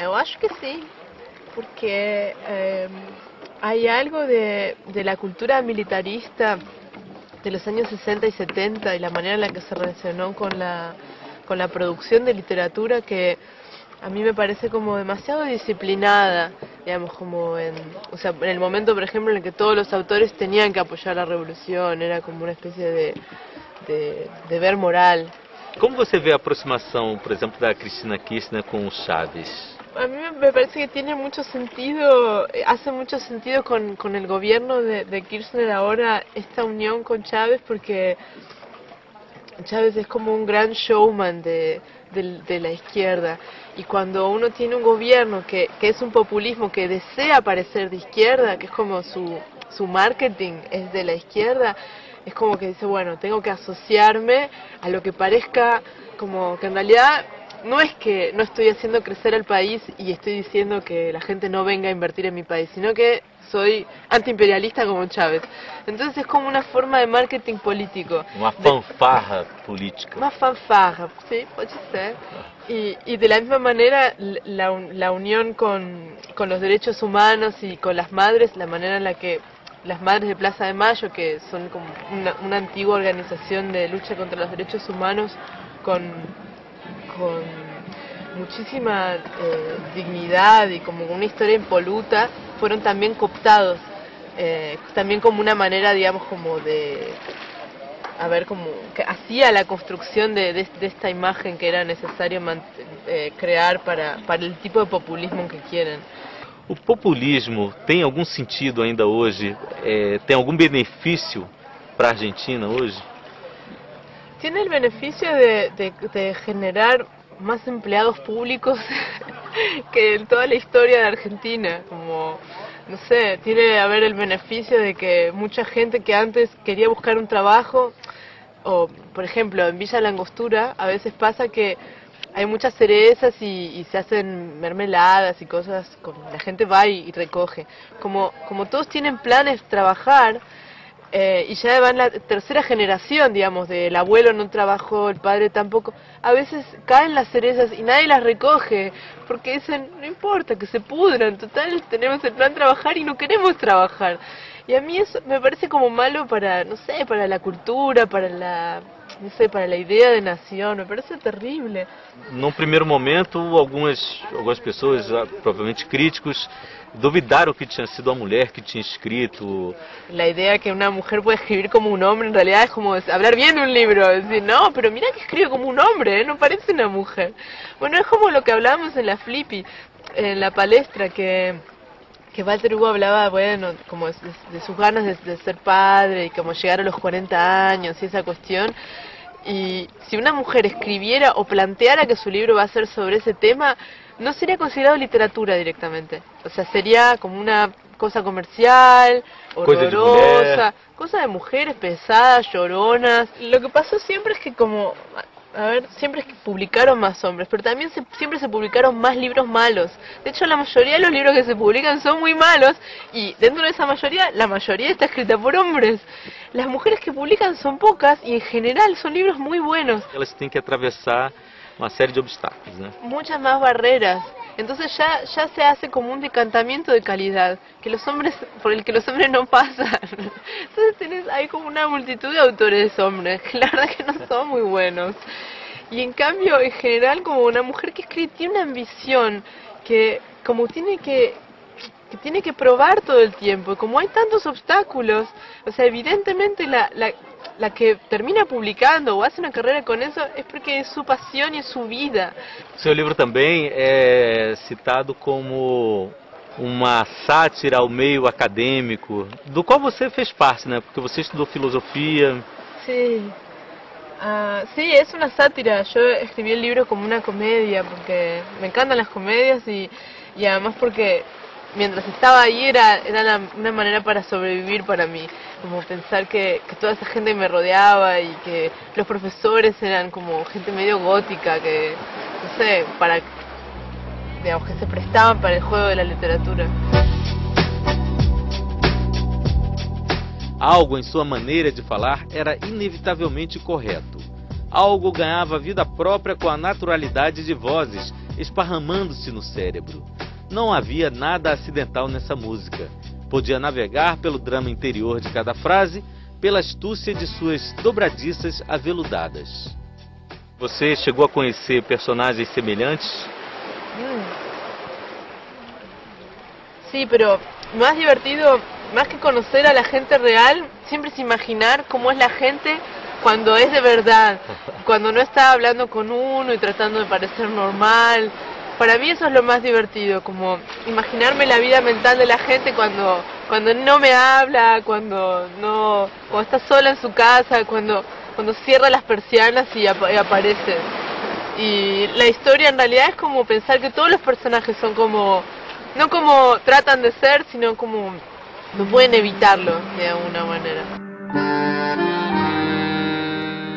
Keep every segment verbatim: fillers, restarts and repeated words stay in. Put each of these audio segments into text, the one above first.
Eu acho que sí, porque eh, hay algo de, de la cultura militarista de los años sesenta y setenta y la manera en la que se relacionó con la, con la producción de literatura que a mí me parece como demasiado disciplinada, digamos, como en, o sea, en el momento, por ejemplo, en el que todos los autores tenían que apoyar la revolución, era como una especie de, de deber moral. ¿Cómo você ve la aproximación, por ejemplo, de Cristina Kirchner con o Chávez? A mí me parece que tiene mucho sentido, hace mucho sentido con, con el gobierno de, de Kirchner ahora esta unión con Chávez, porque Chávez es como un gran showman de, de, de la izquierda, y cuando uno tiene un gobierno que, que es un populismo que desea parecer de izquierda, que es como su, su marketing es de la izquierda, es como que dice, bueno, tengo que asociarme a lo que parezca como que en realidad no es que no estoy haciendo crecer al país y estoy diciendo que la gente no venga a invertir en mi país, sino que soy antiimperialista como Chávez. Entonces es como una forma de marketing político. Una fanfarra de, política. Una fanfarra, sí, puede ser. Y, y de la misma manera la, la unión con, con los derechos humanos y con las madres, la manera en la que las madres de Plaza de Mayo, que son como una, una antigua organización de lucha contra los derechos humanos con, con muchísima eh, dignidad y como una historia impoluta, fueron también cooptados, eh, también como una manera, digamos, como de, a ver, como que hacía la construcción de, de, de esta imagen que era necesario man, eh, crear para, para el tipo de populismo que quieren. O populismo tem algum sentido ainda hoje? É, tem algum benefício para a Argentina hoje? Tem o benefício de, de, de generar mais empleados públicos que em toda a história da Argentina. Como, não sei, tem a haver o benefício de que muita gente que antes queria buscar um trabalho, ou, por exemplo, em Villa la Angostura, a vezes passa que hay muchas cerezas y, y se hacen mermeladas y cosas, con, la gente va y, y recoge. Como, como todos tienen planes trabajar, eh, y ya van la tercera generación, digamos, del abuelo no trabajó, el padre tampoco, a veces caen las cerezas y nadie las recoge, porque dicen, no importa, que se pudran, total, tenemos el plan trabajar y no queremos trabajar. Y a mí eso me parece como malo para, no sé, para la cultura, para la... no sei, para a ideia de nação, me parece terrível. Num primeiro momento, algumas, algumas pessoas, provavelmente críticos, duvidaram que tinha sido a mulher que tinha escrito. A ideia que uma mulher pode escrever como um homem, em realidade, é como falar bem de um livro. É dizer, não, mas mira que escreve como um homem, não parece uma mulher. Bueno, é como o que hablamos na Flippi, na palestra, que... que Walter Hugo hablaba, bueno, como de, de sus ganas de, de ser padre y como llegar a los cuarenta años y esa cuestión. Y si una mujer escribiera o planteara que su libro va a ser sobre ese tema, no sería considerado literatura directamente. O sea, sería como una cosa comercial, horrorosa, cosa de mujeres pesadas, lloronas. Lo que pasó siempre es que como... a ver, siempre es que publicaron más hombres, pero también se, siempre se publicaron más libros malos. De hecho, la mayoría de los libros que se publican son muy malos, y dentro de esa mayoría, la mayoría está escrita por hombres. Las mujeres que publican son pocas, y en general son libros muy buenos. Ellas tienen que atravesar una serie de obstáculos, ¿no? Muchas más barreras. Entonces ya, ya se hace como un decantamiento de calidad, que los hombres, por el que los hombres no pasan. Entonces tenés, hay como una multitud de autores hombres, que la verdad que no son muy buenos. Y en cambio, en general, como una mujer que escribe tiene una ambición, que como tiene que, que tiene que probar todo el tiempo, como hay tantos obstáculos, o sea, evidentemente la... la la que termina publicando o hace una carrera con eso es porque es su pasión y es su vida. Seu livro também é citado como uma sátira ao meio acadêmico, do qual você fez parte, né? Porque você estudou filosofia. Sí, uh, sí, es una sátira. Yo escribí el libro como una comedia porque me encantan las comedias y, y además porque mientras estaba ahí era, era la, una manera para sobrevivir para mí, como pensar que, que toda esa gente me rodeaba y que los profesores eran como gente medio gótica, que no sé, para, digamos, que se prestaban para el juego de la literatura. Algo em sua maneira de falar era inevitavelmente correto. Algo ganhava vida própria com a naturalidade de vozes esparramando-se no cérebro. Não havia nada acidental nessa música. Podia navegar pelo drama interior de cada frase, pela astúcia de suas dobradiças aveludadas. Você chegou a conhecer personagens semelhantes? Sí, pero más divertido, más que conocer a la gente real, siempre es imaginar cómo es la gente cuando es de verdad, cuando no está hablando con uno y tratando de parecer normal. Para mí eso es lo más divertido, como imaginarme la vida mental de la gente cuando, cuando no me habla, cuando no, cuando está sola en su casa, cuando, cuando cierra las persianas y, ap y aparece. Y la historia en realidad es como pensar que todos los personajes son como, no como tratan de ser, sino como no pueden evitarlo de alguna maneira.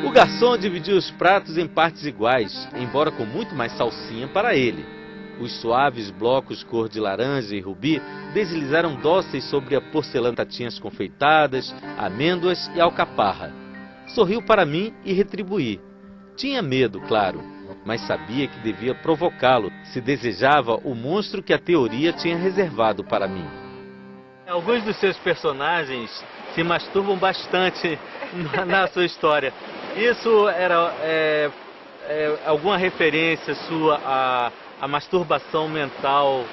O garçom dividiu os pratos em partes iguais, embora com muito mais salsinha para ele. Os suaves blocos cor de laranja e rubi deslizaram dóceis sobre a porcelana, tatinhas confeitadas, amêndoas e alcaparra. Sorriu para mim e retribuí. Tinha medo, claro, mas sabia que devia provocá-lo se desejava o monstro que a teoria tinha reservado para mim. Alguns dos seus personagens se masturbam bastante na, na sua história. Isso era é, é, alguma referência sua à, à masturbação mental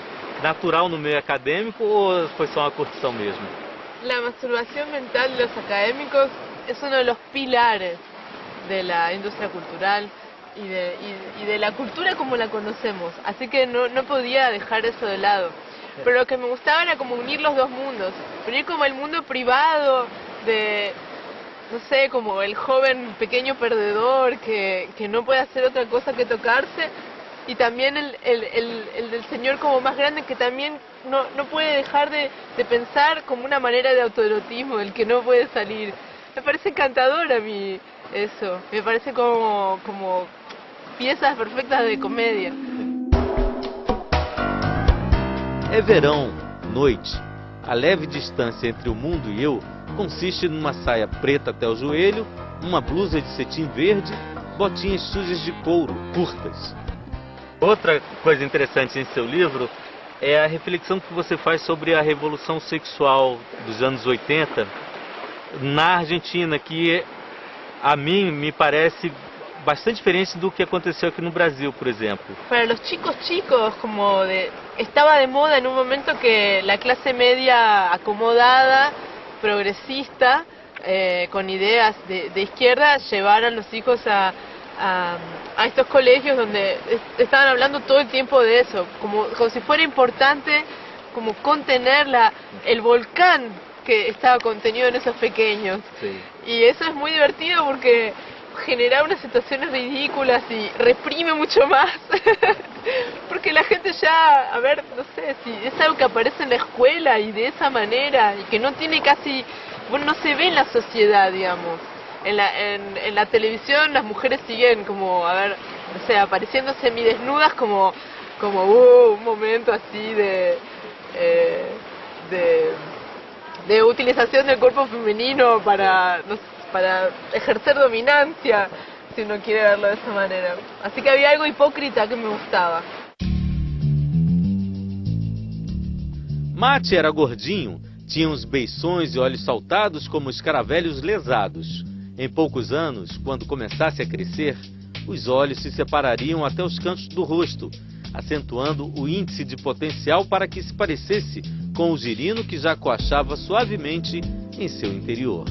natural no meio acadêmico ou foi só uma curtição mesmo? A masturbação mental dos acadêmicos é um dos pilares da indústria cultural. Y de, y, y de la cultura como la conocemos, así que no, no podía dejar eso de lado. Pero lo que me gustaba era como unir los dos mundos, unir como el mundo privado de, no sé, como el joven pequeño perdedor que, que no puede hacer otra cosa que tocarse, y también el, el, el, el del señor como más grande que también no, no puede dejar de, de pensar como una manera de autoerotismo, el que no puede salir. Me parece encantador a mí eso, me parece como... como piezas perfeitas de comédia. É verão, noite. A leve distância entre o mundo e eu consiste numa saia preta até o joelho, uma blusa de cetim verde, botinhas sujas de couro, curtas. Outra coisa interessante em seu livro é a reflexão que você faz sobre a revolução sexual dos anos oitenta na Argentina, que a mim me parece bastante diferente do que aconteceu aqui no Brasil, por exemplo. Para os chicos chicos, como de, estava de moda em um momento que a classe média acomodada, progressista, eh, com ideias de, de esquerda, levaram os filhos a, a, a estos colegios onde estavam falando todo o tempo de isso, como, como se fosse importante como contener la, el volcán que estava contenido nesses pequenos. Sí. E isso é muito divertido porque generar unas situaciones ridículas y reprime mucho más porque la gente ya, a ver, no sé, si es algo que aparece en la escuela y de esa manera y que no tiene casi, bueno, no se ve en la sociedad, digamos, en la, en, en la televisión las mujeres siguen como, a ver, o sea, apareciendo semidesnudas como, como uh, un momento así de, eh, de de utilización del cuerpo femenino para, no sé, para ejercer dominancia, si uno quiere verlo de esa manera. Así que había algo hipócrita que me gustaba. Mate era gordinho, tinha uns beições e olhos saltados como os caravelhos lesados. Em poucos anos, quando começasse a crescer, os olhos se separariam até os cantos do rosto, acentuando o índice de potencial para que se parecesse com o girino que já coaxava suavemente em seu interior.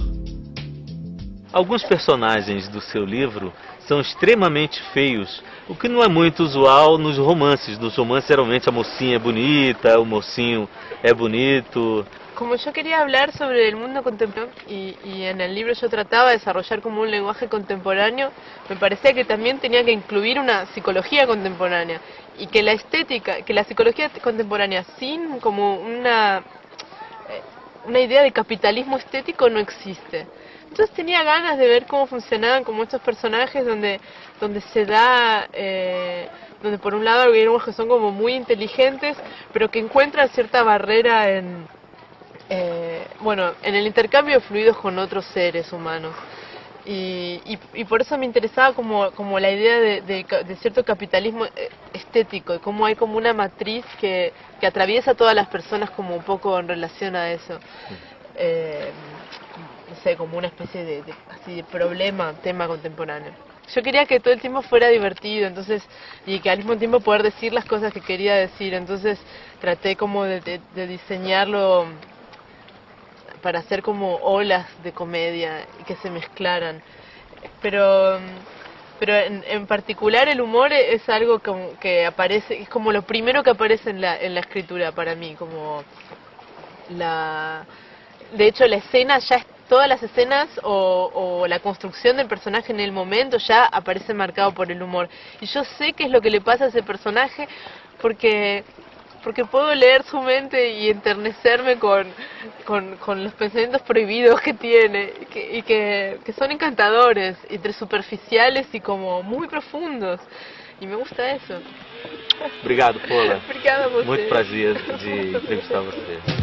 Alguns personagens do seu livro são extremamente feios, o que não é muito usual nos romances. Nos romances, geralmente, a mocinha é bonita, o mocinho é bonito. Como eu queria falar sobre o mundo contemporâneo e no livro eu tratava de desenvolver como um linguagem contemporâneo, me parecia que também tinha que incluir uma psicologia contemporânea e que a estética, que a psicologia contemporânea, sem como uma uma ideia de capitalismo estético, não existe. Entonces tenía ganas de ver cómo funcionaban como estos personajes donde, donde se da, eh, donde por un lado algunos que son como muy inteligentes, pero que encuentran cierta barrera en, eh, bueno, en el intercambio de fluidos con otros seres humanos. Y, y, y por eso me interesaba como, como la idea de, de, de cierto capitalismo estético, y cómo hay como una matriz que, que atraviesa a todas las personas como un poco en relación a eso. Eh, no sé, como una especie de, de, así de problema, tema contemporáneo. Yo quería que todo el tiempo fuera divertido, entonces, y que al mismo tiempo poder decir las cosas que quería decir, entonces traté como de, de, de diseñarlo para hacer como olas de comedia y que se mezclaran. Pero, pero en, en particular el humor es algo que, que aparece, es como lo primero que aparece en la, en la escritura para mí, como la... De hecho la escena ya está, todas las escenas o, o la construcción del personaje en el momento ya aparece marcado por el humor. Y yo sé qué es lo que le pasa a ese personaje porque, porque puedo leer su mente y enternecerme con, con, con los pensamientos prohibidos que tiene y, que, y que, que son encantadores, entre superficiales y como muy profundos. E me gusta isso. Obrigado, Paula. Obrigada a você. Muito prazer de entrevistar você.